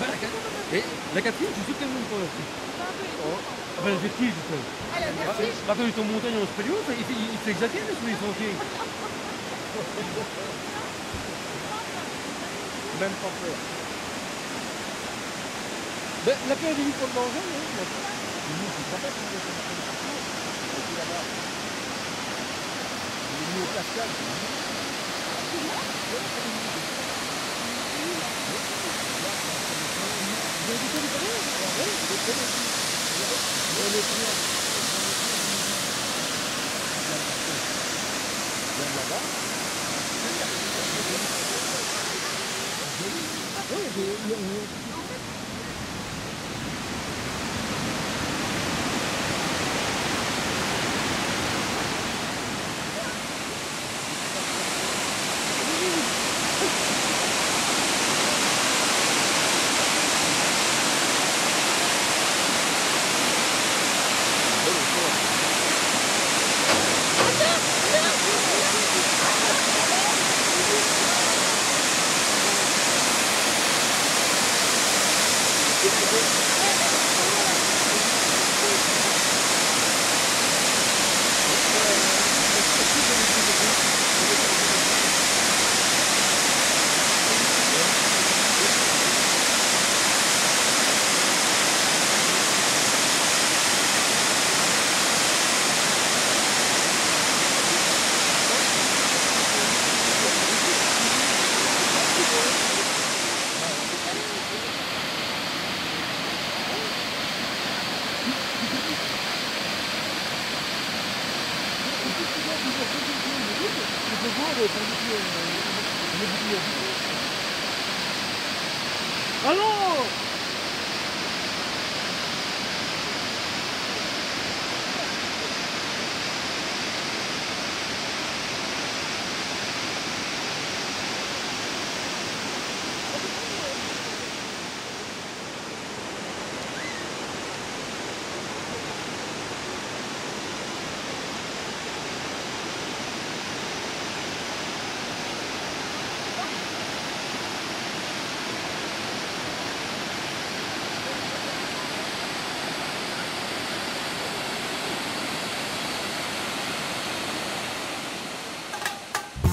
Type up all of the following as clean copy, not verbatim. bah, la Catherine, je sais qu'elle monte pour la fille. Ah bah la Catherine, je sais. Ah la Catherine. Quand ils sont en montagne en Australie, il fait éclater parce qu'ils sont entiers. Même sans peur. Bah, la peur est venue pour le danger, mais oui. C'est pas mal, c'est pas mal. Et puis là-bas, il est venu au Pascal. Vous avez vu ça, vous savez ? Oui, c'est très bien.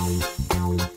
Oui, alors